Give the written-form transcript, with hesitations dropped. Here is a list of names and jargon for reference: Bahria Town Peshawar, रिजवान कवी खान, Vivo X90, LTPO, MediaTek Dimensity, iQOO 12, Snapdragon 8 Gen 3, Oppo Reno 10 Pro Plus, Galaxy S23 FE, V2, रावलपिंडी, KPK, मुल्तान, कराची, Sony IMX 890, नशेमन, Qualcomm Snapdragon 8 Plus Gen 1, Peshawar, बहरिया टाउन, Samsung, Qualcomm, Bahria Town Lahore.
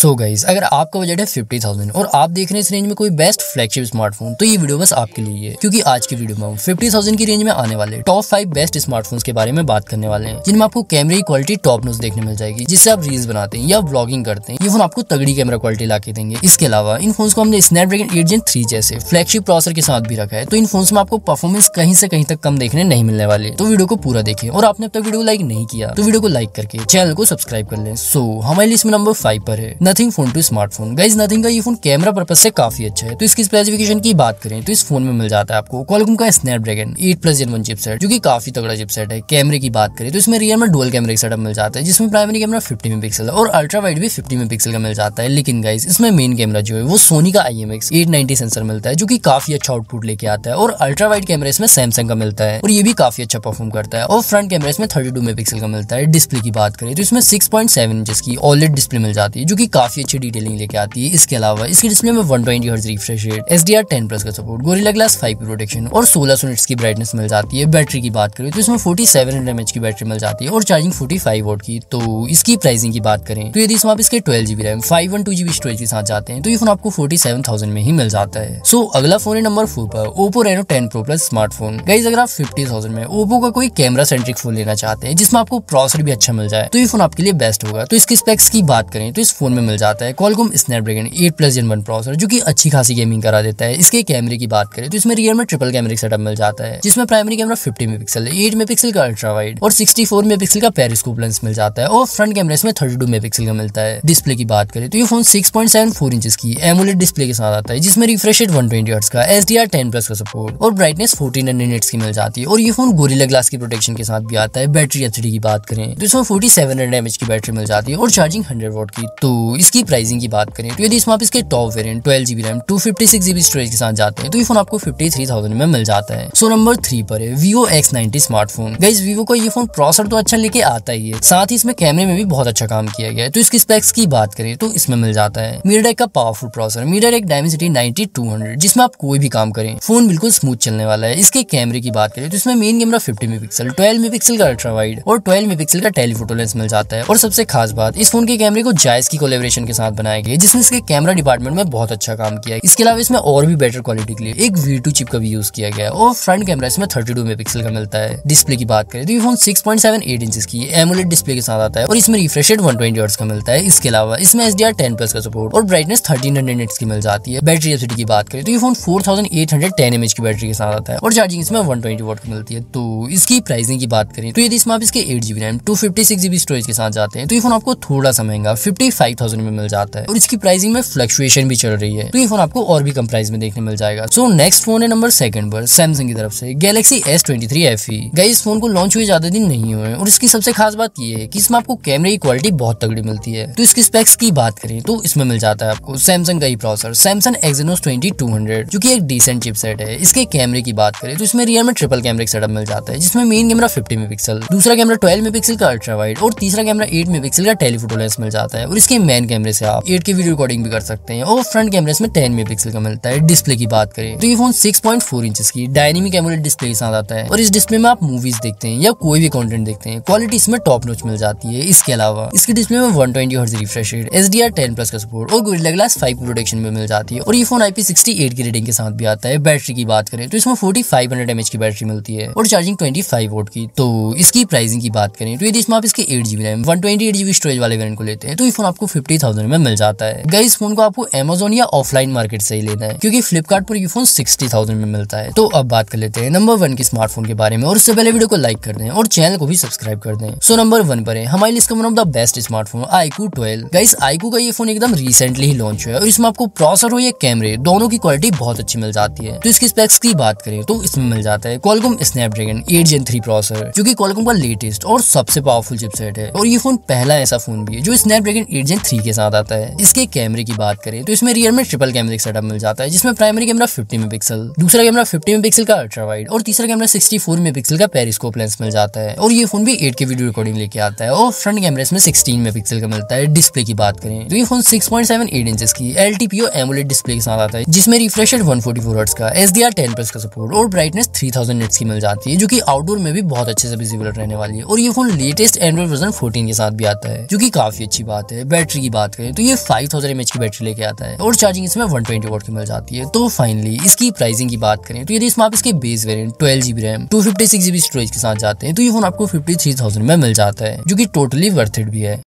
So guys अगर आपका budget है 50,000 और आप देख रहे हैं इस रेंज में कोई बेस्ट फ्लैगशिप स्मार्टफोन, तो ये वीडियो बस आपके लिए है, क्योंकि आज की वीडियो में हम 50,000 की रेंज में आने वाले टॉप 5 बेस्ट स्मार्टफोन्स के बारे में बात करने वाले हैं, जिनमें आपको कैमरे की क्वालिटी टॉप नॉच देखने मिल जाएगी, जिससे आप रील्स बनाते हैं या व्लॉगिंग करते हैं। ये फोन आपको तगड़ी कैमरा क्वालिटी ला के देंगे। इसके अलावा इन फोन को हमने स्नैपड्रैगन 8 जेन 3 जैसे फ्लैगशिप प्रोसेसर के साथ भी रखा है, तो इन फोन में आपको परफॉर्मेंस कहीं से कहीं तक कम देखने नहीं मिलने वाले। तो वीडियो को पूरा देखें और आपने अब तक वीडियो लाइक नहीं किया तो वीडियो को लाइक करके चैनल को सब्सक्राइब कर लें। सो हमारी लिस्ट में नंबर 5 पर है nothing phone two smartphone. Guys nothing का ये फोन कैमरा पर्पस से काफी अच्छा है, तो इसकी स्पेसिफिकेशन की बात करें तो इस फोन में मिल जाता है आपको क्वालकॉम का स्नैपड्रैगन 8 प्लस जेन 1 चिपसेट, जो कि काफी तगड़ा चिपसेट है। कैमरे की बात करें तो इसमें रियर में डुअल कैमरे का सेटअप मिल जाता है, जिसमें प्राइमरी कैमरा 50 मेगापिक्सल और अल्ट्रा वाइड भी 50 मेगापिक्सल का मिल जाता है। लेकिन गाइस इसमें मेन कैमरा जो है वो सोनी का IMX 890 सेंसर मिलता है, जो कि काफी अच्छा आउटपुट लेके आता है, और अल्ट्रा वाइड कैमरा इसमें सैमसंग का मिलता है और ये भी काफी अच्छा परफॉर्म करता है, और फ्रंट कैमरा इसमें 32 मेगापिक्सल का मिलता है। डिस्प्ले की बात करें तो इसमें 6.7 इंच की OLED डिस्प्ले मिल जाती है, जो कि काफी अच्छी डिटेलिंग लेके आती है। इसके अलावा इसकी डिस्प्ले में 120 hertz refresh rate, HDR 10 plus का सपोर्ट, गोरिल्ला ग्लास 5 की प्रोटेक्शन और 1600 निट्स की ब्राइटनेस मिल जाती है। बैटरी की बात करें तो इसमें 4700 mAh की बैटरी मिल जाती है और चार्जिंग 45 वॉट की। तो इसकी प्राइसिंग की बात करें तो यदि इसमें आप इसके 12GB रैम 512GB स्टोरेज के साथ जाते हैं तो ये फोन आपको 47,000 में ही मिल जाता है। सो अगला फोन है नंबर 4 पर Oppo Reno 10 Pro Plus smartphone. Guys अगर आप 50,000 में Oppo का कोई कैमरा सेंट्रिक फोन लेना चाहते हैं जिसमें आपको प्रोसेसर भी अच्छा मिल जाए तो ये फोन आपके लिए बेस्ट होगा। तो इसकी स्पेक्स की बात करें तो इस फोन में मिल जाता है Qualcomm Snapdragon 8 Plus Gen 1 processor, जो कि अच्छी खासी गेमिंग करा देता है। इसके कैमरे की बात करें तो इसमें रियर में ट्रिपल कैमरे का सेटअप मिल जाता है, जिसमें प्राइमरी कैमरा 50 मेगापिक्सल, 8 मेगापिक्सल का अल्ट्रा वाइड और 64 मेगापिक्सल का पेरिस्कोप लेंस मिल जाता है, और फ्रंट कैमरा इसमें 32 मेगापिक्सल का मिलता है। डिस्प्ले की बात करें तो ये फोन 6.74 इंच की एमोलेड डिस्प्ले के साथ आता है, जिसमें रिफ्रेश रेट 120 हर्ट्ज का, HDR 10 प्लस का सपोर्ट और ब्राइटनेस 1400 निट्स की मिल जाती है, और ये फोन गोरिल्ला ग्लास की प्रोटेक्शन के साथ भी आता है। बैटरी एचडी की बात करें तो इसमें 4700 mAh की बैटरी मिल जाती है और चार्जिंग 100 वॉट की। तो इसकी प्राइसिंग की बात करें तो यदि इसमें आप इसके top variant 12GB RAM 256GB storage के साथ जाते हैं तो ये फोन आपको 53,000 में मिल जाता है। सो नंबर 3 पर है Vivo X90 smartphone. Guys Vivo का ये फोन प्रोसेसर तो अच्छा लेके आता ही है, साथ ही इसमें कैमरे में भी बहुत अच्छा काम किया गया है। तो इसकी स्पेक्स की बात करें तो इसमें मिल जाता है MediaTek का पावरफुल प्रोसेसर MediaTek Dimensity 9200, जिसमें आप कोई भी काम करें फोन बिल्कुल स्मूथ चलने वाला है। इसके कैमरे की बात करें तो इसमें मेन कैमरा 50 मेगापिक्सल, 12 मेगापिक्सल का अल्ट्रा वाइड और 12 मेगापिक्सल का टेलीफोटो लेंस मिल जाता है। और सबसे खास बात, इस फोन के कैमरे को जाइस की कोलैबोरेशन के साथ बनाया गया, जिसने इसके कैमरा डिपार्टमेंट में बहुत अच्छा काम किया है। इसके अलावा इसमें और भी बेटर क्वालिटी के लिए एक V2 चिप का भी यूज किया गया है, और फ्रंट कैमरा इसमें 32 मेगापिक्सल का मिलता है। डिस्प्ले की बात करें तो ये फोन 6.78 इंच की एमोलेड डिस्प्ले के साथ आता है और इसमें रिफ्रेश रेट 120 हर्ट्ज का मिलता है। इसके अलावा इसमें HDR 10 प्लस का सपोर्ट और ब्राइटनेस 1300 निट्स की मिल जाती है। बैटरी एसिड की बात करें तो ये फोन 4810 mAh की बैटरी के साथ आता है और चार्जिंग इसमें 120 वॉट की मिलती है। तो इसकी प्राइसिंग की बात करें तो यदि इसमें आप इसके 8GB रैम 256GB स्टोरेज के साथ जाते हैं तो ये फोन आपको थोड़ा सा महंगा 55,000 में मिल जाता है, और इसकी प्राइसिंग में फ्लक्चुएशन भी चल रही है, तो ये फोन आपको और भी कम प्राइस में देखने मिल जाएगा। सो नेक्स्ट फोन है नंबर 2 पर सैमसंग की तरफ से Galaxy S23 FE। Guys phone को लॉन्च हुए ज्यादा दिन नहीं हुए और इसकी सबसे खास बात ये है कि इसमें आपको कैमरे की क्वालिटी बहुत तगड़ी मिलती है। तो इसकी स्पेक्स की बात करें तो इसमें मिल जाता है आपको सैमसंग का ही प्रोसेसर सैमसंग एक्सिनोस 2200, जो की एक डिसेंट चिपसेट है। इसके कैमरे की बात करें तो इसमें रियर में ट्रिपल कैमरे का सेटअप मिल जाता है, जिसमें मेन कैमरा 50 मेगापिक्सल, दूसरा कैमरा 12 मेगापिक्सल का अल्ट्रा वाइड और तीसरा कैमरा 8 मेगापिक्सल का टेलीफोटो लेंस मिल जाता है, और इसके मेन कैमरे से आप 8K वीडियो रिकॉर्डिंग भी कर सकते हैं, और फ्रंट कैमरे इसमें 10 मेगापिक्सल का मिलता है। डिस्प्ले की बात करें तो ये फोन 6.4 इंच की डायनेमिक एमोलेड डिस्प्ले के साथ आता है, और इस डिस्प्ले में आप मूवीज देखते हैं या कोई भी कंटेंट देखते हैं, क्वालिटी इसमें टॉप नॉच मिल जाती है। इसके अलावा इसके डिस्प्ले में 120 hertz refresh rate, HDR 10 plus का सपोर्ट और गोरिल्ला ग्लास 5 प्रोटेक्शन में मिल जाती है, और ये फोन IP68 की रेटिंग के साथ भी आता है। बैटरी की बात करें तो इसमें 4500 mAh की बैटरी मिलती है और चार्जिंग 25 वोट की। तो इसकी प्राइसिंग की बात करें तो यदि इसमें आप इसके 8GB रैम 128GB स्टोरेज वाले वेरिएंट को लेते हैं तो ये फोन आपको 50,000 में मिल जाता है। गाइस फोन को आपको Amazon या ऑफलाइन मार्केट से ही लेना है, क्योंकि फ्लिपकार्ट पर ये फोन 60,000 में मिलता है। तो अब बात कर लेते हैं नंबर 1 के स्मार्टफोन के बारे में, और उससे पहले वीडियो को लाइक कर दें और चैनल को भी सब्सक्राइब कर दें। सो नंबर 1 पर है हमारी लिस्ट का one of the best smartphone iQOO 12। Guys iQOO का ये फोन एकदम रिसेंटली ही लॉन्च हुआ है, और इसमें आपको प्रोसेसर हो या कैमरे दोनों की क्वालिटी बहुत अच्छी मिल जाती है। तो इसकी स्पेक्स की बात करें तो इसमें मिल जाता है Qualcomm Snapdragon 8 Gen 3 प्रोसेसर, जो कि Qualcomm का लेटेस्ट और सबसे पावरफुल चिपसेट है, और ये फोन पहला ऐसा फोन भी है जो Snapdragon 8 Gen 3 के साथ आता है। इसके कैमरे की बात करें तो इसमें रियर में ट्रिपल कैमरे का सेटअप मिल जाता है, जिसमें प्राइमरी कैमरा 50 मेगापिक्सल, दूसरा कैमरा 50 मेगापिक्सल का अल्ट्रा वाइड और तीसरा कैमरा 64 मेगापिक्सल का पेरिस्कोप लेंस मिल जाता है, और ये फोन भी 8K वीडियो रिकॉर्डिंग लेके आता है, और फ्रंट कैमरा इसमें 16 मेगापिक्सल का मिलता है। डिस्प्ले की बात करें तो ये फोन 6.78 इंच की LTPO एमोलेड डिस्प्ले के साथ आता है, जिसमें रिफ्रेश रेट 144 हर्ट्ज का, HDR 10 प्लस का सपोर्ट और ब्राइटनेस 3000 निट्स की मिल जाती है, जो कि आउटडोर में भी बहुत अच्छे से विजिबल रहने वाली है, और ये फोन लेटेस्ट Android वर्जन 14 के साथ भी आता है, जो कि काफी अच्छी बात है। बैटरी की की बात करें तो ये 5000 mAh की बैटरी लेके आता है और चार्जिंग इसमें 120 वाट की मिल जाती है। तो फाइनली इसकी प्राइसिंग की बात करें तो यदि इसमें आप इसके base variant 12 GB RAM 256 GB storage के साथ जाते हैं तो ये फोन आपको 53,000 में मिल जाता है, जो की टोटली वर्थ इट भी है।